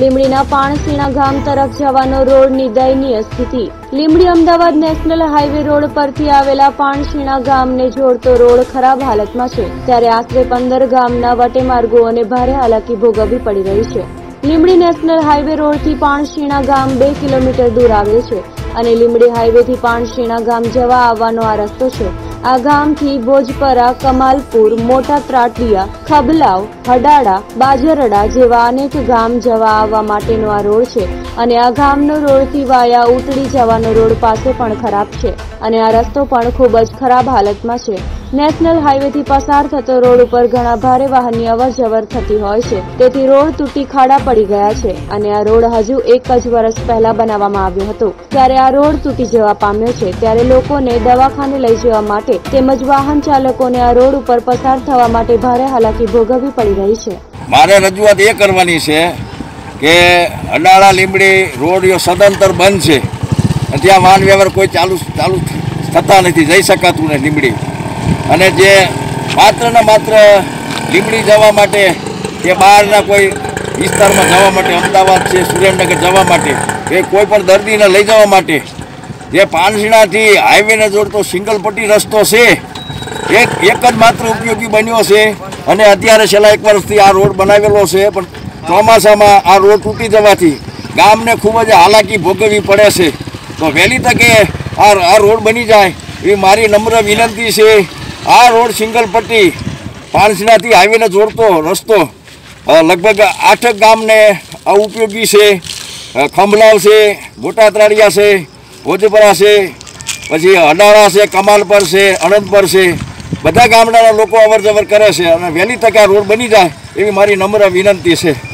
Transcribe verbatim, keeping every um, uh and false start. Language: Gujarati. લીંબડીના પાણશીણા ગામ તરફ જવાનો રોડ નિદયનીય સ્થિતિ। Limbdi Ahmedabad national highway road પરથી આવેલા પાણશીણા ગામને જોડતો રોડ ખરાબ હાલતમાં છે, ત્યારે આશરે પંદર ગામના વટેમાર્ગોને ભારે હાલાકી ભોગવવી પડી રહી છે। લીંબડી નેશનલ હાઈવે રોડથી પાણશીણા ગામ બે કિલોમીટર દૂર આવેલ છે અને લીંબડી હાઈવેથી પાણશીણા ગામ જવા આવવાનો આ રસ્તો છે। आ गाम थी भोजपरा, कमालपुर, मोटा त्राटिया, खबलाव, हडाड़ा, बाजरड़ा जेवा अनेक गाम जवा आवा माटेनो आ रोड छे अने आ गामनो रोड थी वाया उतड़ी जवानो रोड पासे पण खराब छे अने आ रस्तो पण खूब ज खराब हालतमां छे। नेशनल हाईवे थी पसार थतो रोड पर घणा भारे वाहननी अवरजवर थती होय छे, तेथी रोड तूटी खाड़ा पड़ी गया छे अने आ रोड हजू एक ज वर्ष पहेला बनाववामां आव्यो हतो, त्यारे आ रोड तूटी जवा पाम्यो छे, त्यारे लोकोने दवाखाने लई जवा माटे તેમજ વાહન ચાલકોને આ રોડ ઉપર પસાર થવા માટે ભારે હાલાકી ભોગવવી પડી રહી છે। મારે રજૂઆત એ કરવાની છે કે અડાળા લીંબડી રોડ યો સદંતર બંધ છે, ત્યાં વાહન વ્યવહાર કોઈ ચાલુ ચાલુ થતા નથી, જઈ શકાતું નથી લીંબડી, અને જે માત્ર ને માત્ર લીંબડી જવા માટે કે બહારના કોઈ વિસ્તારમાં જવા માટે, અમદાવાદ છે, સુરેન્દ્રનગર જવા માટે કે કોઈ પણ દર્દીને લઈ જવા માટે જે પાણશીણાથી હાઈવેને જોડતો સિંગલ પટ્ટી રસ્તો છે, એક એક જ માત્ર ઉપયોગી બન્યો છે અને અત્યારે છેલ્લા એક વર્ષથી આ રોડ બનાવેલો છે, પણ ચોમાસામાં આ રોડ તૂટી જવાથી ગામને ખૂબ જ હાલાકી ભોગવવી પડે છે। તો વહેલી તકે આ આ રોડ બની જાય એ મારી નમ્ર વિનંતી છે। આ રોડ સિંગલ પટ્ટી પાણશીણાથી હાઈવેને જોડતો રસ્તો લગભગ આઠ ગામને ઉપયોગી છે। ખંભલાવ છે, મોટા ત્રાળિયા છે, ભોજપરા છે, પછી અડાળા છે, કમાલપર છે, અનંતપર છે, બધા ગામડાના લોકો અવર જવર કરે છે અને વહેલી તકે આ રોડ બની જાય એવી મારી નમ્ર વિનંતી છે।